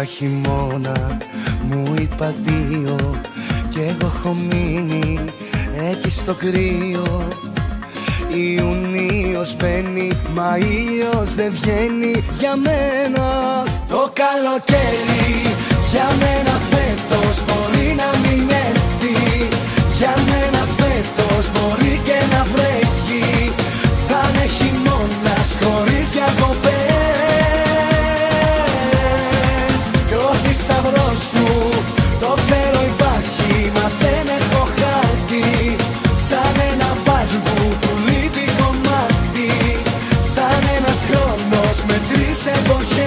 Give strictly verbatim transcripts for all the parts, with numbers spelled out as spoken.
βρήκα χειμώνα, μου είπα δύο, κι εγώ έχω μείνει εκεί στο κρύο. Ιουνίος μπαίνει, μα ήλιος δεν βγαίνει. Για μένα το καλοκαίρι, για μένα φέτος μπορεί να μην έρθει. Για μένα φέτος μπορεί και να βρέχει. Θα είναι χειμώνας χωρίς διακοπές. Κι ο θησαυρός του το ξέρω υπάρχει, μα δεν έχω χάρτη. Σαν ένα μπάζ μου που λείπει κομμάτι, σαν ένας χρόνος με τρεις εποχές.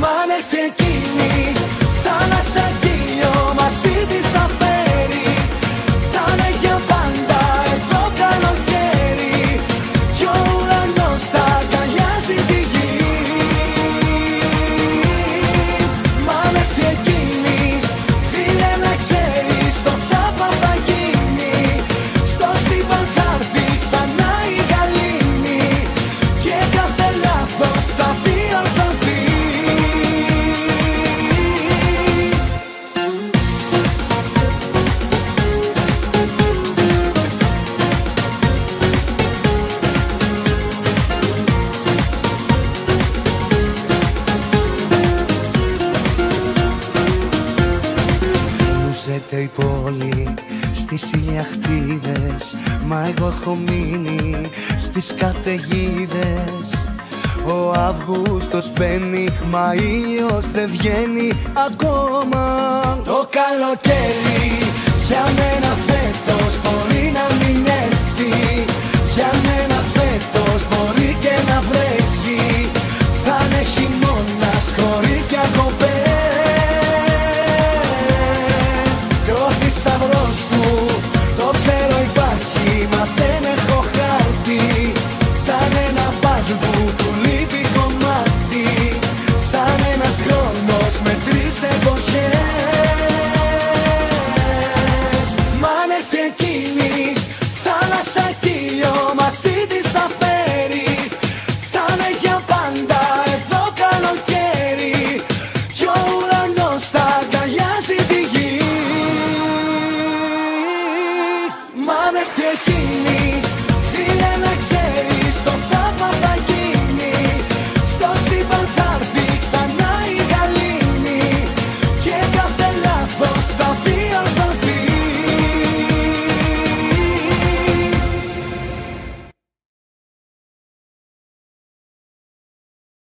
Μ' αν έρθει εκείνη θάλασσα κύλιο, μαζί της θα φέρει. Θα είναι για πάντα εδώ καλοκαίρι, κι ο ουρανός θα αγκαλιάζει τη γη. Μ' αν έρθει εκείνη, φίλε να ξέρεις, το θαύμα θα γίνει. Στο σύμπαν θα έρθει ξανά η γαλήνη, και κάθε λάθος θα διορθωθεί. Μουζέται η πόλη στις ηλιαχτίδες, μα εγώ έχω μείνει στις καταιγίδες. Ο Αυγούστος μπαίνει, μα ήλιος δεν βγαίνει ακόμα. Το καλοκαίρι για μένα